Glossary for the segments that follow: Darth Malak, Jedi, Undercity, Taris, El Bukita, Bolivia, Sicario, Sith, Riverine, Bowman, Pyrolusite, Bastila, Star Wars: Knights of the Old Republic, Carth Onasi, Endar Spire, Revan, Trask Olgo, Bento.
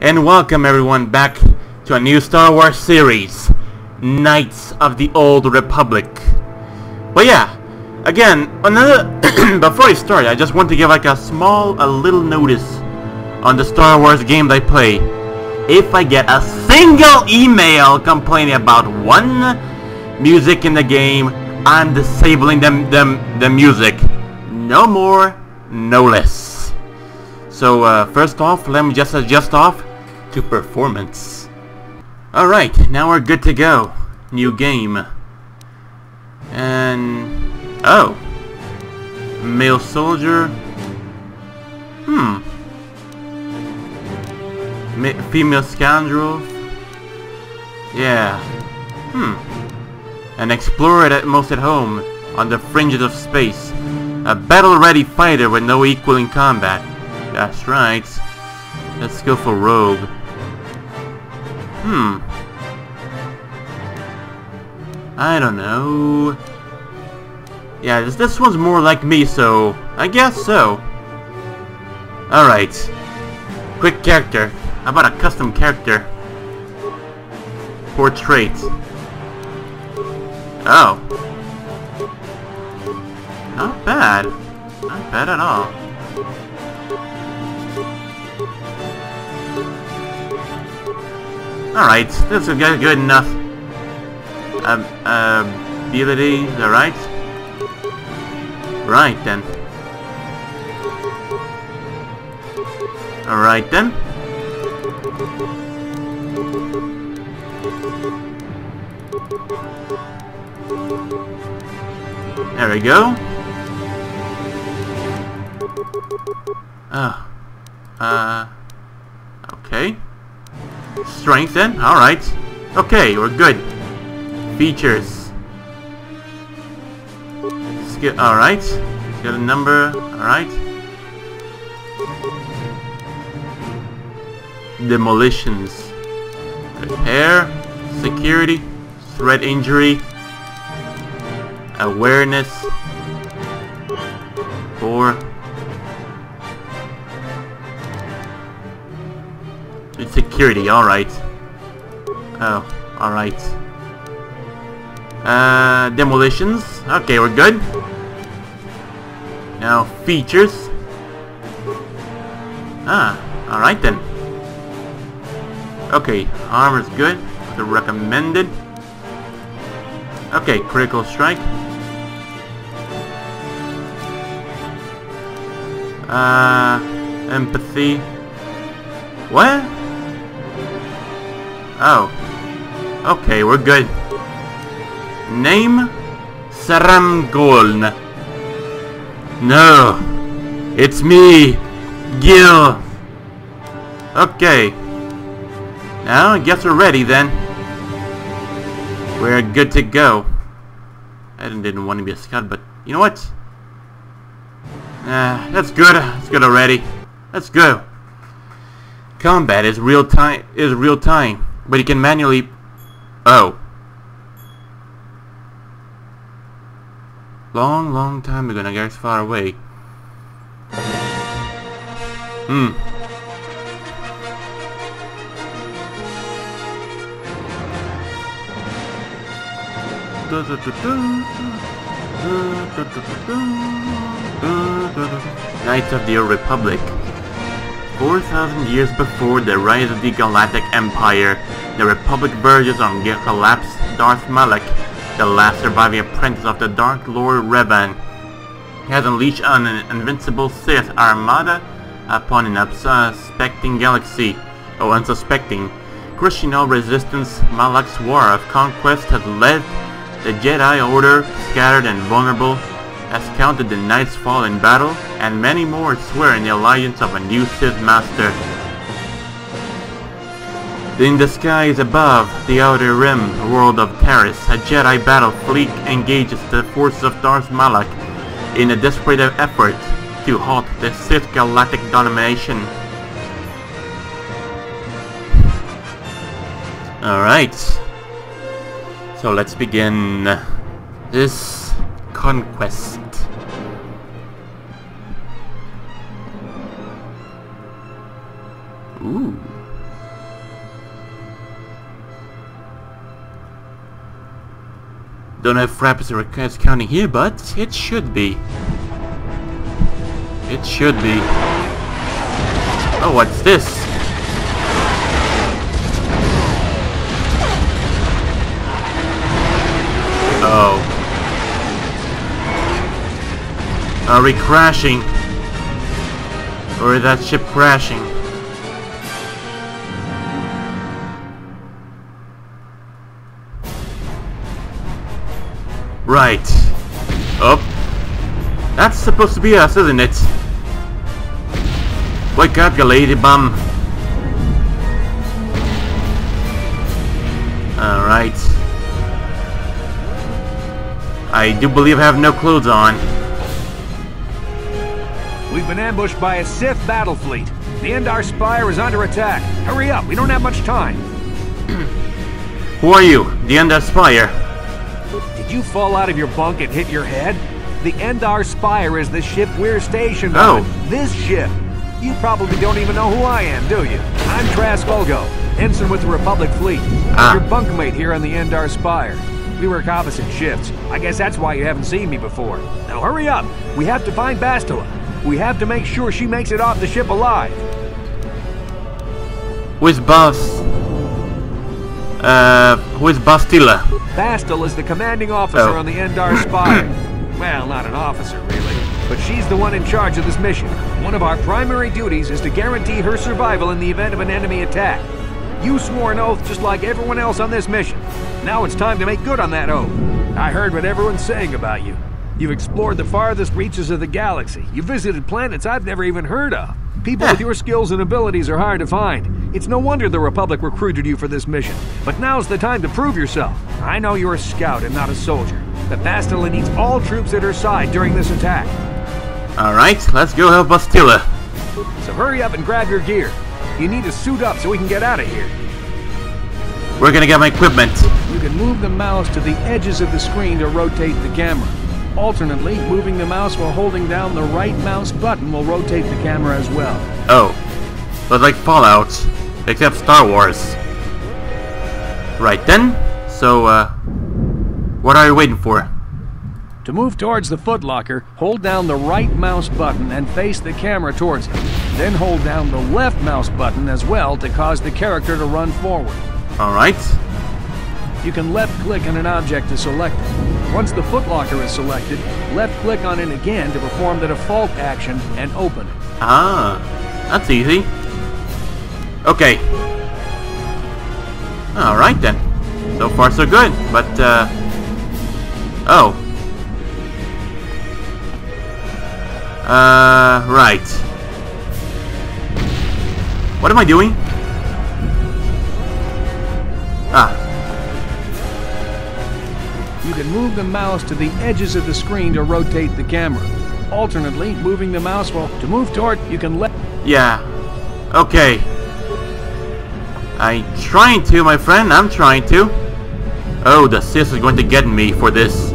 And welcome everyone back to a new Star Wars series, Knights of the Old Republic. But yeah, again, another before I start, I just want to give like a little notice on the Star Wars games I play. If I get a single email complaining about one music in the game, I'm disabling the music. No more, no less. So first off, let me just adjust off to performance. Alright, now we're good to go. New game. And... oh. Male soldier. Female scoundrel. Yeah. An explorer at most at home on the fringes of space. A battle-ready fighter with no equal in combat. That's right. Let's go for rogue. I don't know. Yeah, this one's more like me, so I guess so. Alright. Quick character. How about a custom character? Portrait. Oh. Not bad. Not bad at all. Alright, this is good enough. Abilities, alright? Right then. Alright then. There we go. Okay. Strength then? Alright. Okay, we're good. Features. Skill, alright. Got a number, alright. Demolitions. Repair. Security. Threat injury. Awareness. 4. It's security, alright. Oh, alright. Demolitions. Okay, we're good. Now, features. Alright then. Okay, armor's good. The recommended. Okay, critical strike. Empathy. What? Oh. Okay, we're good. Name? Sarangoln. No. It's me, Gil. Okay. Now, I guess we're ready then. We're good to go. I didn't want to be a scout, but you know what? That's good. That's good already. Let's go. Combat is real time, but you can manually. Oh. Long time ago, I guess far away. Knights of the Old Republic. 4,000 years before the rise of the Galactic Empire, the Republic verges on collapse. Darth Malak, the last surviving apprentice of the Dark Lord Revan, has unleashed an invincible Sith armada upon an unsuspecting galaxy. Oh, unsuspecting. Crushing all resistance, Malak's war of conquest has led the Jedi Order, scattered and vulnerable, has counted the Knights fall in battle, and many more swear in the alliance of a new Sith Master. In the skies above the Outer Rim world of Taris, a Jedi battle fleet engages the forces of Darth Malak in a desperate effort to halt the Sith galactic domination. Alright. So let's begin this conquest. Ooh. Don't know if rapids are counting here, but it should be. It should be. Oh, what's this? Oh. Are we crashing? Or is that ship crashing? Right. Oh. That's supposed to be us, isn't it? Wake up, you lady bum. Alright. I do believe I have no clothes on. We've been ambushed by a Sith battle fleet. The Endar Spire is under attack. Hurry up, we don't have much time. Who are you? The Endar Spire. Did you fall out of your bunk and hit your head? The Endar Spire is the ship we're stationed on. This ship. You probably don't even know who I am, do you? I'm Trask Olgo, ensign with the Republic Fleet. I'm your bunkmate here on the Endar Spire. We work opposite shifts. I guess that's why you haven't seen me before. Now hurry up. We have to find Bastila. We have to make sure she makes it off the ship alive. Where's Bas? Who is Bastila? Bastila is the commanding officer on the Endar Spire. Well, not an officer, really. But she's the one in charge of this mission. One of our primary duties is to guarantee her survival in the event of an enemy attack. You swore an oath just like everyone else on this mission. Now it's time to make good on that oath. I heard what everyone's saying about you. You've explored the farthest reaches of the galaxy. You visited planets I've never even heard of. People with your skills and abilities are hard to find. It's no wonder the Republic recruited you for this mission. But now's the time to prove yourself. I know you're a scout and not a soldier. But Bastila needs all troops at her side during this attack. Alright, let's go help Bastila. So hurry up and grab your gear. You need to suit up so we can get out of here. We're gonna get my equipment. You can move the mouse to the edges of the screen to rotate the camera. Alternately, moving the mouse while holding down the right mouse button will rotate the camera as well. Oh. But like Fallout, except Star Wars. Right then. So, what are you waiting for? To move towards the footlocker, hold down the right mouse button and face the camera towards it. Then hold down the left mouse button as well to cause the character to run forward. Alright. You can left-click on an object to select it. Once the footlocker is selected, left-click on it again to perform the default action and open it. Ah, that's easy. Okay. Alright then. So far so good, but right. What am I doing? Ah. You can move the mouse to the edges of the screen to rotate the camera. Alternately, moving the mouse while to move toward, you can let... Yeah. Okay. I'm trying to, my friend. I'm trying to. Oh, the Sith is going to get me for this.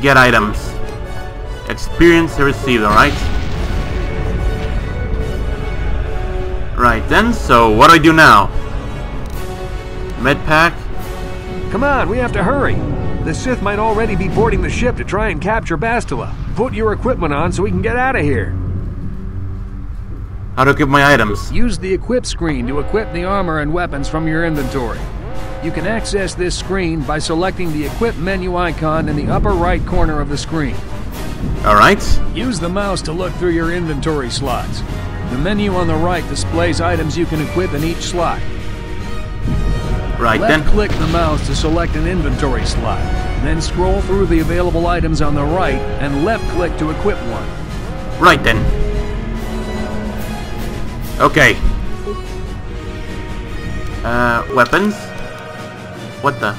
Get items. Experience received, alright? Right then, so what do I do now? Medpack? Come on, we have to hurry. The Sith might already be boarding the ship to try and capture Bastila. Put your equipment on so we can get out of here. How do I equip my items? Use the equip screen to equip the armor and weapons from your inventory. You can access this screen by selecting the equip menu icon in the upper right corner of the screen. Alright. Use the mouse to look through your inventory slots. The menu on the right displays items you can equip in each slot. Right then. Left-click the mouse to select an inventory slot. Then scroll through the available items on the right and left-click to equip one. Right then. Okay. Weapons? What the?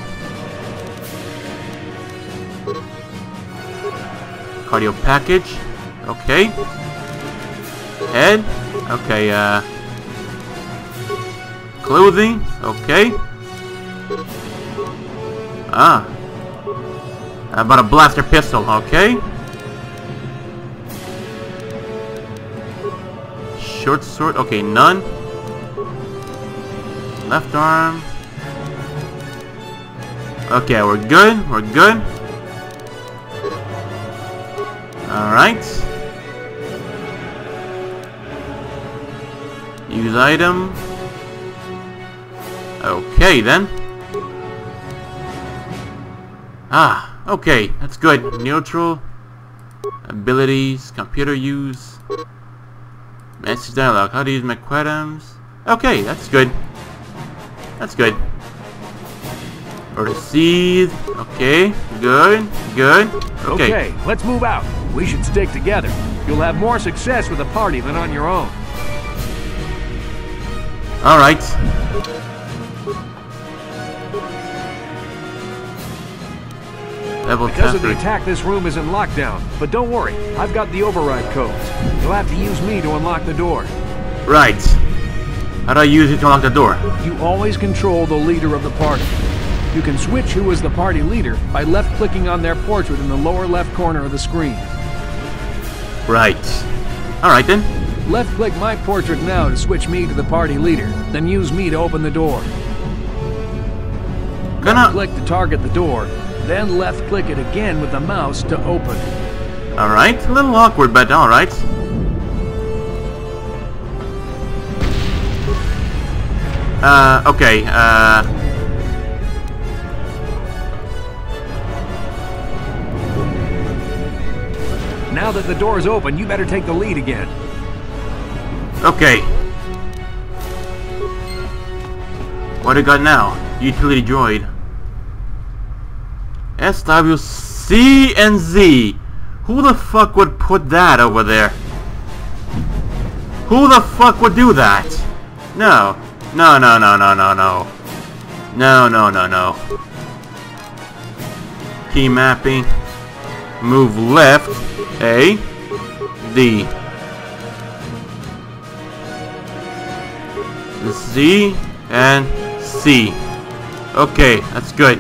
Cardio package? Okay. Head? Okay, clothing? Okay. Ah. How about a blaster pistol? Okay. Short sword? Okay, none. Left arm. Okay, we're good. We're good. Alright. Use item. Okay, then. Ah, okay. That's good. Neutral. Abilities. Computer use. Message dialogue. How to use McQuadams. Okay, that's good. That's good. Proceed. Okay, good, good. Okay. Okay, let's move out. We should stick together. You'll have more success with a party than on your own. Alright. Because of the attack, this room is in lockdown. But don't worry, I've got the override codes. You'll have to use me to unlock the door. Right. How do I use it to unlock the door? You always control the leader of the party. You can switch who is the party leader by left-clicking on their portrait in the lower left corner of the screen. Right. Alright then. Left-click my portrait now to switch me to the party leader, then use me to open the door. Left-click to target the door, then left-click it again with the mouse to open. Alright, a little awkward, but alright. Okay, now that the door is open, you better take the lead again. Okay. What do you got now? Utility droid. SWC and Z. Who the fuck would put that over there? Who the fuck would do that? No. No, no, no, no, no, no. No, no, no, no. Key mapping. Move left, A, D, Z, and C. Okay, that's good.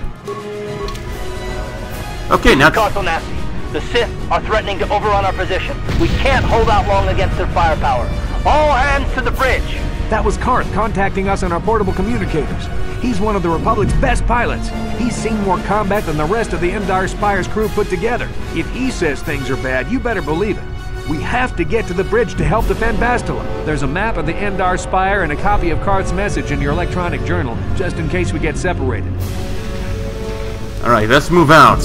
Okay, now... Carth Onasi, the Sith are threatening to overrun our position. We can't hold out long against their firepower. All hands to the bridge! That was Carth contacting us on our portable communicators. He's one of the Republic's best pilots. He's seen more combat than the rest of the Endar Spire's crew put together. If he says things are bad, you better believe it. We have to get to the bridge to help defend Bastila. There's a map of the Endar Spire and a copy of Carth's message in your electronic journal, just in case we get separated. Alright, let's move out.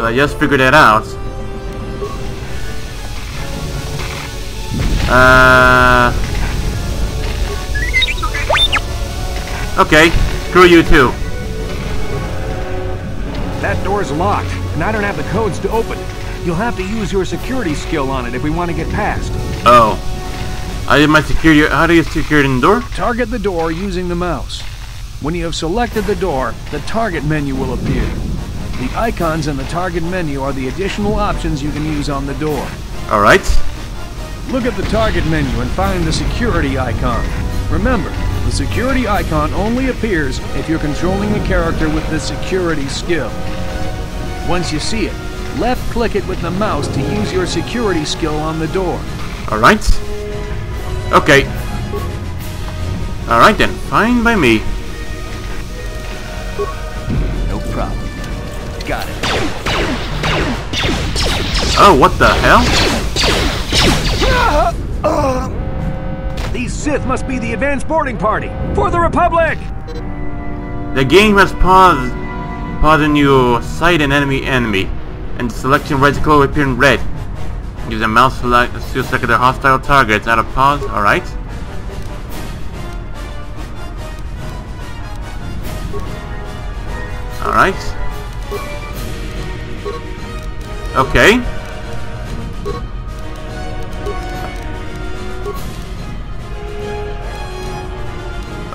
I just figured that out. Okay, screw you too. That door's locked, and I don't have the codes to open it. You'll have to use your security skill on it if we want to get past. Oh. I did my security... How do you secure the door? Target the door using the mouse. When you have selected the door, the target menu will appear. The icons in the target menu are the additional options you can use on the door. Alright. Look at the target menu and find the security icon. Remember, the security icon only appears if you're controlling a character with the security skill. Once you see it, left-click it with the mouse to use your security skill on the door. Alright. Okay. Alright then, fine by me. No problem. Got it. Oh, what the hell? These Sith must be the advance boarding party for the Republic! The game has paused. Pause in your sight and enemy. And the selection reticle will appear in red. Use a mouse to select their hostile targets. Out of pause, alright. Alright. Okay.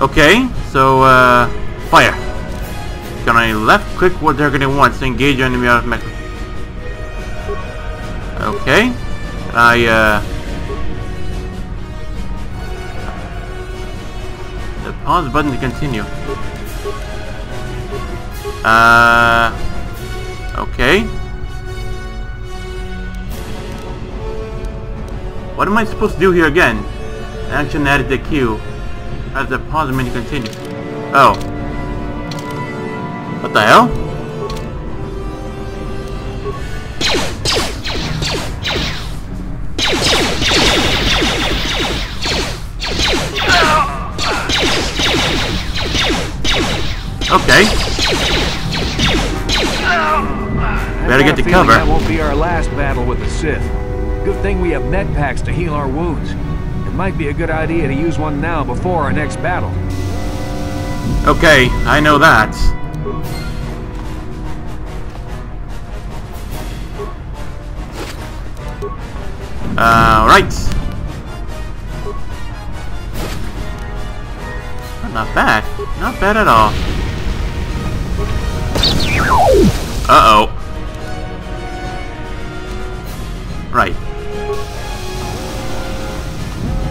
Okay, so, fire. Can I left click what they're gonna want to engage your enemy out of mech? Okay. Can I, the pause button to continue. Okay. What am I supposed to do here again? Action added to queue. as the pause menu continues. Oh. What the hell? Okay. Better get to cover. That won't be our last battle with the Sith. Good thing we have net packs to heal our wounds. It might be a good idea to use one now before our next battle. Okay, I know that. Alright. Not bad. Not bad at all. Uh-oh. Right.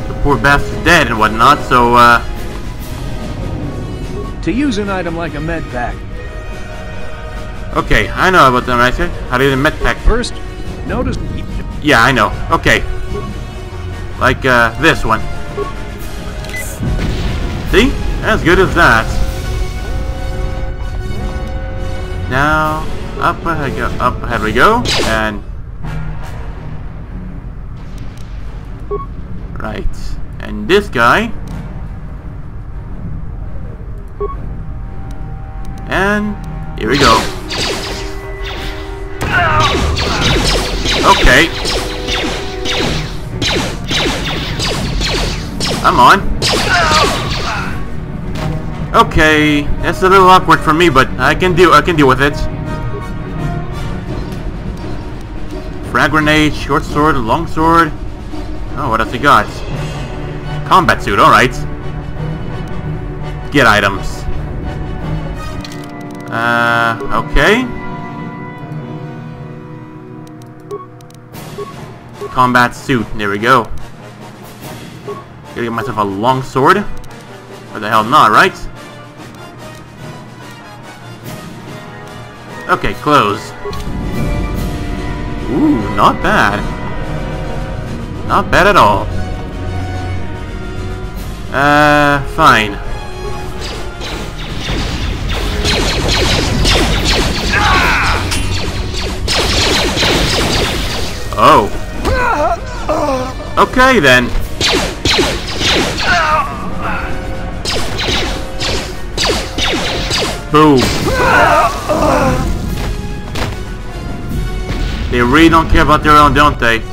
The poor bastard's dead and whatnot, so, to use an item like a med pack. Okay, I know about them, right? How do you get a med pack? First, notice... Yeah, I know. Okay. Like, this one. See? As good as that. Now, up ahead we go, and... Right, and this guy, and here we go. Okay, I'm on. Okay, that's a little awkward for me, but I can deal with it. Frag grenade, short sword, long sword. Oh, what else he got? Combat suit, alright. Get items. Okay. Combat suit, there we go. Gotta get myself a long sword. Or the hell not, right? Okay, close. Ooh, not bad. Not bad at all. Fine. Oh. Okay then. Boom. They really don't care about their own, don't they?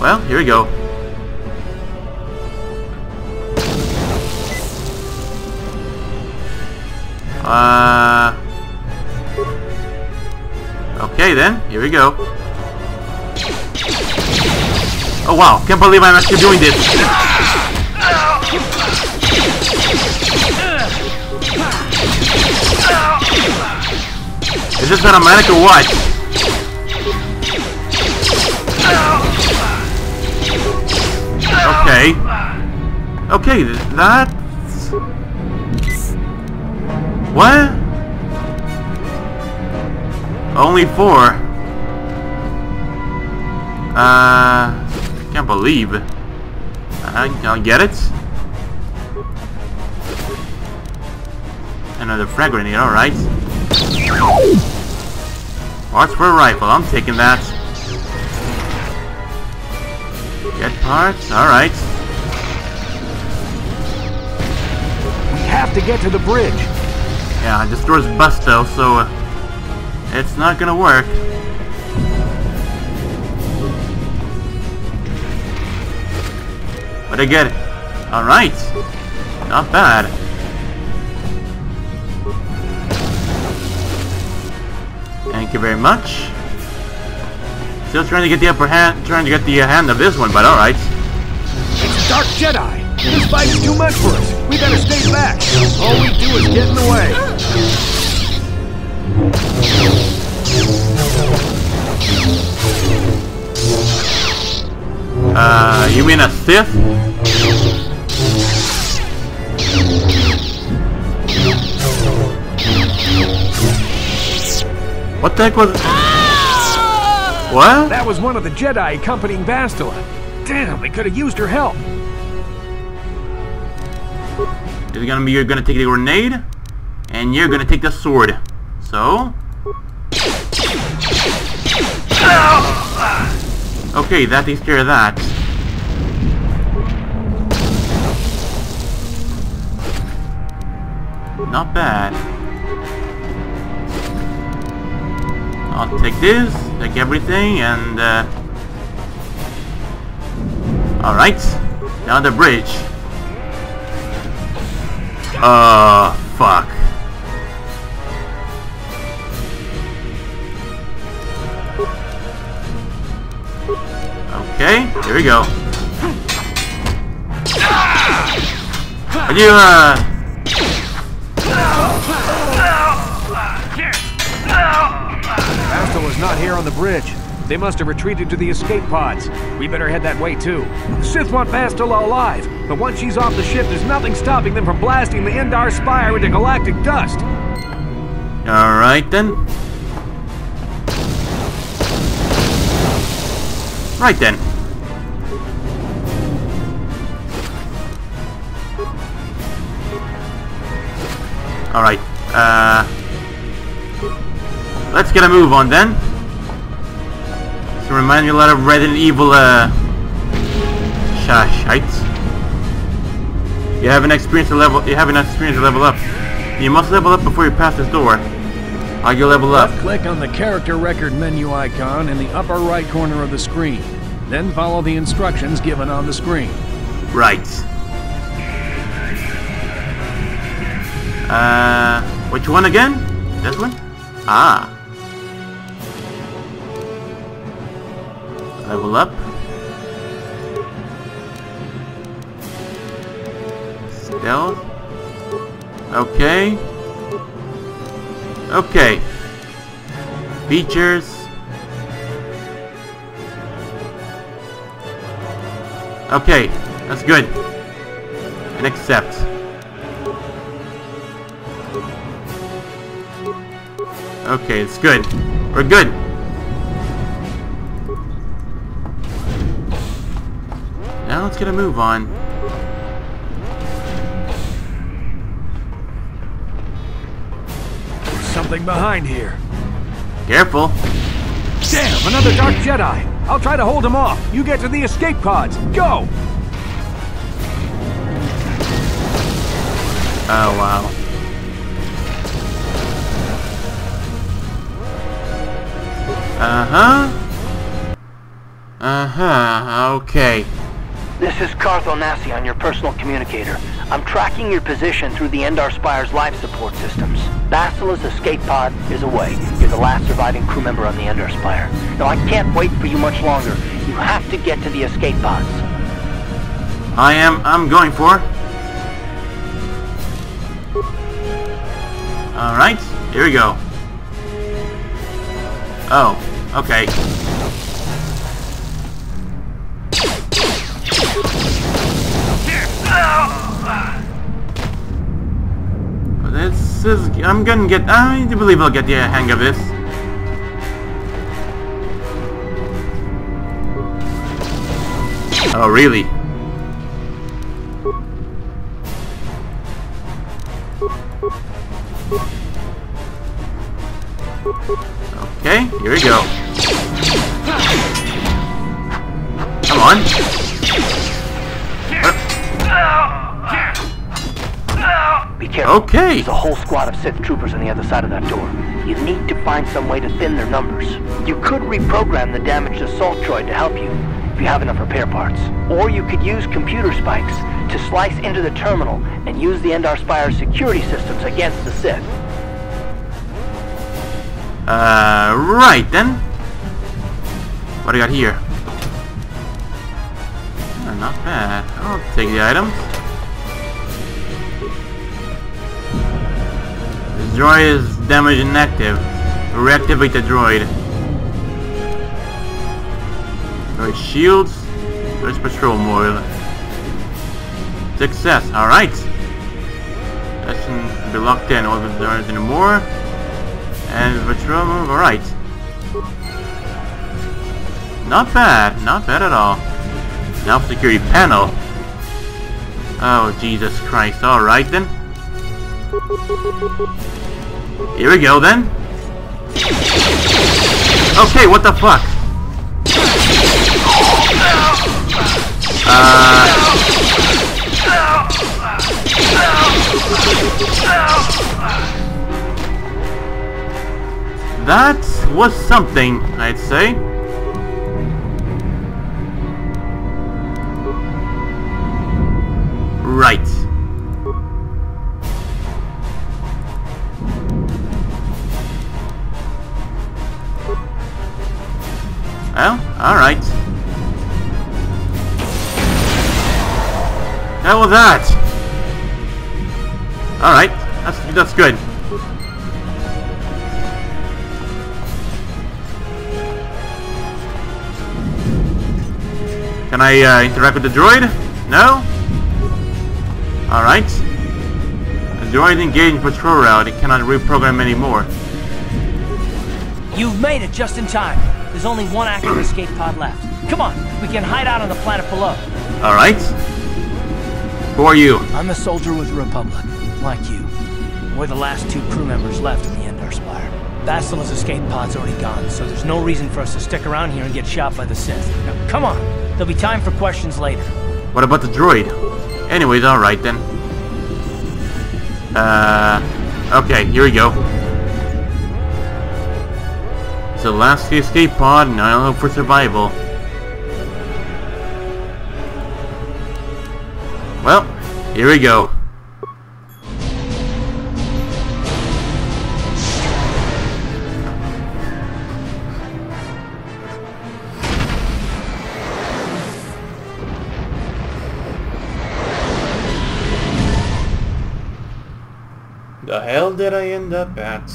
Well, here we go. Okay then, here we go. Oh wow, can't believe I'm actually doing this. Is this automatic or what? Okay. Okay, that... What? Only four. I can't believe. I get it. Another frag grenade, alright. Parts for a rifle, I'm taking that. Get parts, alright. We have to get to the bridge. Yeah, it destroys Busto, so it's not gonna work. But I get it. Alright. Not bad. Thank you very much. Still trying to get the upper hand, of this one, but alright. It's Dark Jedi! This fight's too much for us! We better stay back! All we do is get in the way! You mean a Sith? What the heck was... What? That was one of the Jedi accompanying Bastila. Damn, they could have used her help. It's gonna be you're gonna take the grenade, and you're gonna take the sword. So. Okay, that takes care of that. Not bad. I'll take this, take everything, and alright, down the bridge. Fuck. Okay, here we go. Are you Bastila was not here on the bridge. They must have retreated to the escape pods. We better head that way too. The Sith want Bastila alive, but once she's off the ship, there's nothing stopping them from blasting the Endar Spire into galactic dust. Alright then. Right then. Alright, let's get a move on then. So remind me a lot of Resident Evil, shites. You haven't experienced a level up. You must level up before you pass this door. I'll go level up. Click on the character record menu icon in the upper right corner of the screen. Then follow the instructions given on the screen. Right. Which one again? This one? Ah. Level up. Stealth. Okay. Okay. Features. Okay, that's good. And accept. Okay, it's good. We're good. Now let's get a move on. Something behind here. Careful. Damn, another Dark Jedi. I'll try to hold him off. You get to the escape pods. Go! Oh, wow. Uh-huh. Uh-huh, okay. This is Carth Onasi on your personal communicator. I'm tracking your position through the Endar Spire's life support systems. Bastila's escape pod is away. You're the last surviving crew member on the Endar Spire. Now I can't wait for you much longer. You have to get to the escape pods. I'm going for it. Alright, here we go. Oh, okay. This is... I'm gonna get... I believe I'll get the hang of this. Oh, really? Okay, here we go. Come on. Be careful. Okay. There's a whole squad of Sith troopers on the other side of that door. You need to find some way to thin their numbers. You could reprogram the damaged assault droid to help you, if you have enough repair parts. Or you could use computer spikes to slice into the terminal and use the Endar Spire's security systems against the Sith. Right then. What do I got here? Oh, not bad. I'll take the items. The droid is damaged and active. Reactivate the droid. Droid shields. There's patrol mode. Success. Alright. That shouldn't be locked in. Wasn't there anymore? And patrol move. Alright. Not bad. Not bad at all. Now security panel. Oh, Jesus Christ. Alright then. Here we go then. Okay, what the fuck? That was something, I'd say. Right. Well, alright. How was that? Alright, that's good. Can I interact with the droid? No? Alright. The droid engaged in patrol route. It cannot reprogram anymore. You've made it just in time. There's only one active escape pod left. Come on, we can hide out on the planet below. Alright. Who are you? I'm a soldier with the Republic, like you. We're the last two crew members left in the Endar Spire. Bastila's escape pod's already gone, so there's no reason for us to stick around here and get shot by the Sith. Now, come on. There'll be time for questions later. What about the droid? Anyways, alright then. Okay, here we go. It's the last escape pod, and I'll hope for survival. Well, here we go. The hell did I end up at?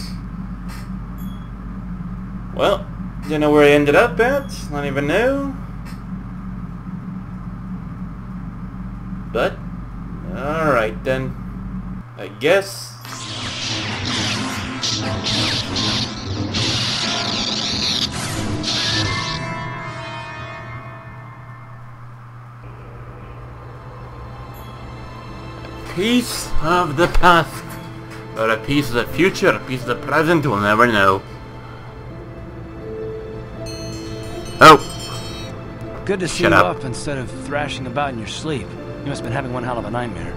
Well, don't know where I ended up at, not even know. But, alright then, I guess. A piece of the past. Or a piece of the future, a piece of the present, we'll never know. Oh! Good to see you up instead of thrashing about in your sleep. You must have been having one hell of a nightmare.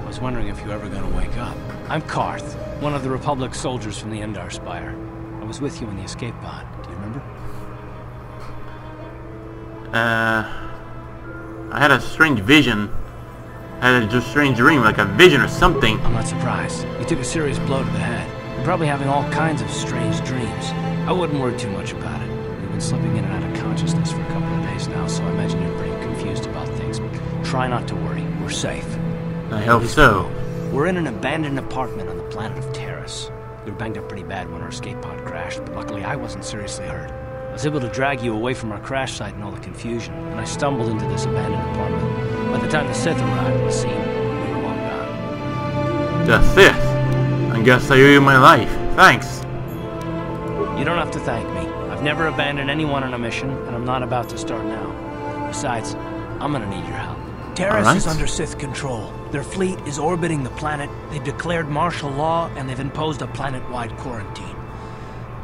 I was wondering if you were ever going to wake up. I'm Carth, one of the Republic soldiers from the Endar Spire. I was with you in the escape pod. Do you remember? I had a strange vision. I had a strange dream, like a vision or something. I'm not surprised. You took a serious blow to the head. You're probably having all kinds of strange dreams. I wouldn't worry too much about it. You've been slipping in and out of consciousness for a couple of days now, so I imagine you're pretty confused about things. Try not to worry. We're safe. I hope so. We're in an abandoned apartment on the planet of Taris. You were banged up pretty bad when our escape pod crashed, but luckily I wasn't seriously hurt. I was able to drag you away from our crash site and all the confusion, and I stumbled into this abandoned apartment. By the time the Sith arrived on the scene, we were long gone. The Sith? I guess I owe you my life. Thanks. You don't have to thank me. I've never abandoned anyone on a mission, and I'm not about to start now. Besides, I'm gonna need your help. Taris is under Sith control. Their fleet is orbiting the planet, they've declared martial law, and they've imposed a planet-wide quarantine.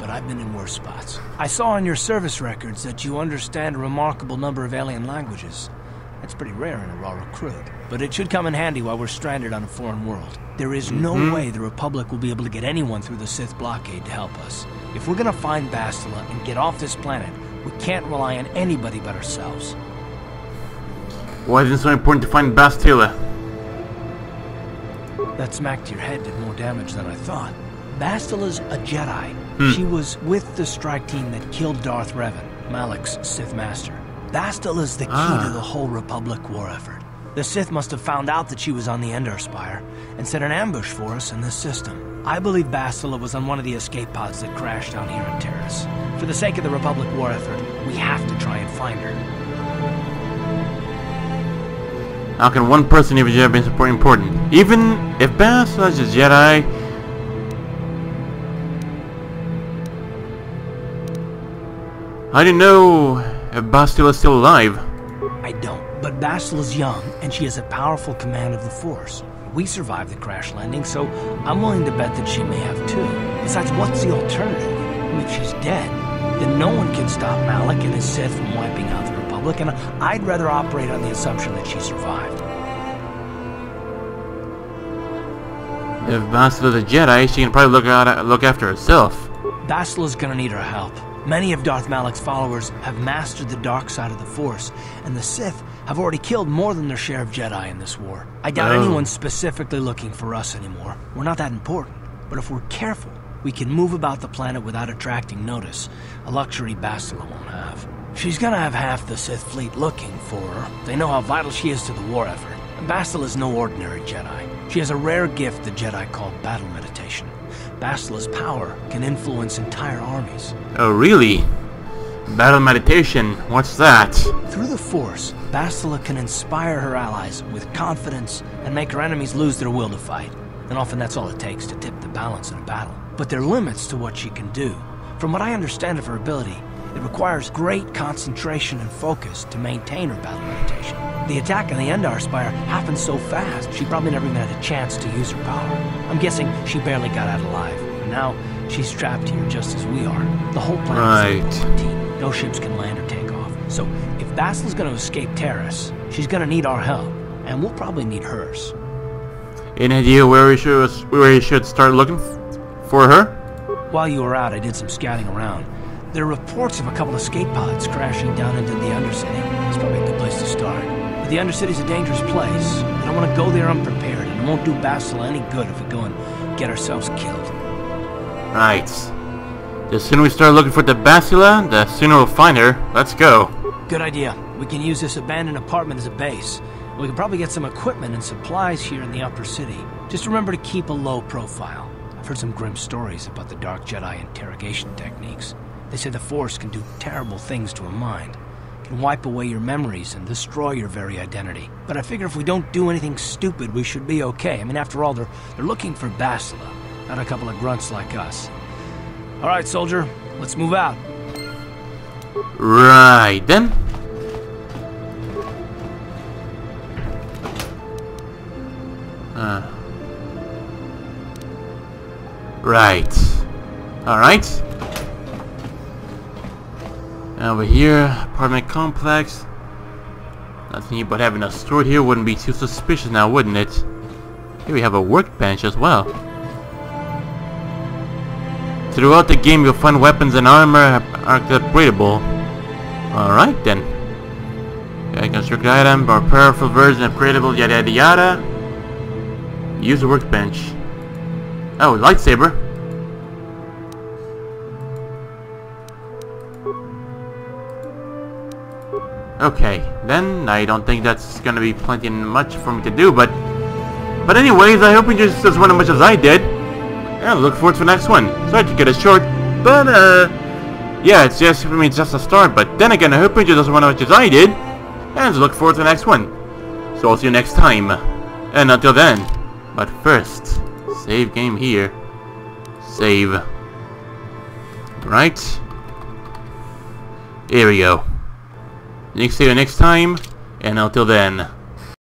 But I've been in worse spots. I saw on your service records that you understand a remarkable number of alien languages. That's pretty rare in a raw recruit, but it should come in handy while we're stranded on a foreign world. There is no way the Republic will be able to get anyone through the Sith blockade to help us. If we're gonna find Bastila and get off this planet, we can't rely on anybody but ourselves. Why is it so important to find Bastila? That smack to your head did more damage than I thought. Bastila's a Jedi. She was with the strike team that killed Darth Revan, Malak's Sith master. Bastila is the key to the whole Republic war effort. The Sith must have found out that she was on the Endar Spire and set an ambush for us in this system. I believe Bastila was on one of the escape pods that crashed down here in Taris. For the sake of the Republic war effort, we have to try and find her. How can one person even Jedi be so important? Even if Bastila is a Jedi... How do you know... Bastila's still alive. I don't, but Bastila's young, and she has a powerful command of the Force. We survived the crash landing, so I'm willing to bet that she may have too. Besides, what's the alternative? I mean, if she's dead, then no one can stop Malak and his Sith from wiping out the Republic, and I'd rather operate on the assumption that she survived. If Bastila's a Jedi, she can probably look after herself. Bastila's gonna need her help. Many of Darth Malak's followers have mastered the dark side of the Force, and the Sith have already killed more than their share of Jedi in this war. I doubt anyone's specifically looking for us anymore. We're not that important, but if we're careful, we can move about the planet without attracting notice, a luxury Bastila won't have. She's gonna have half the Sith fleet looking for her. They know how vital she is to the war effort. And Bastila's no ordinary Jedi. She has a rare gift the Jedi call battle meditation. Bastila's power can influence entire armies. Oh, really? Battle meditation? What's that? Through the Force, Bastila can inspire her allies with confidence and make her enemies lose their will to fight. And often that's all it takes to tip the balance in a battle. But there are limits to what she can do. From what I understand of her ability, it requires great concentration and focus to maintain her battle meditation. The attack on the Endar Spire happened so fast, she probably never even had a chance to use her power. I'm guessing she barely got out alive, and now she's trapped here just as we are. The whole planet is in quarantine. No ships can land or take off. So if Bastila's going to escape Taris, she's going to need our help, and we'll probably need hers. Any idea where we should start looking for her? While you were out, I did some scouting around. There are reports of a couple of escape pods crashing down into the Undercity. It's probably a good place to start. But the Undercity's a dangerous place. I don't want to go there unprepared, and it won't do Bastila any good if we go and get ourselves killed. Right. The sooner we start looking for the Bastila, the sooner we'll find her. Let's go. Good idea. We can use this abandoned apartment as a base. We can probably get some equipment and supplies here in the Upper City. Just remember to keep a low profile. I've heard some grim stories about the Dark Jedi interrogation techniques. They say the Force can do terrible things to a mind. It can wipe away your memories and destroy your very identity. But I figure if we don't do anything stupid, we should be okay. I mean, after all, they're looking for Bastila, not a couple of grunts like us. All right, soldier, let's move out. Right, then. Right. All right. Over here, apartment complex. Nothing but having a store here wouldn't be too suspicious now, wouldn't it? Here we have a workbench as well. Throughout the game, you'll find weapons and armor are upgradable. Alright then. Okay, construct item, or powerful version, upgradable, yada yada yada. Use the workbench. Oh, lightsaber. Okay, then I don't think that's gonna be plenty much for me to do, but anyways, I hope you just as much as I did, and I look forward to the next one. Sorry to get it short, but yeah, it's just, I mean, it's just a start. But then again, I hope you just as much as I did, and look forward to the next one. So I'll see you next time, and until then. But first, save game here. Save. Right. Here we go. Next time, and until then.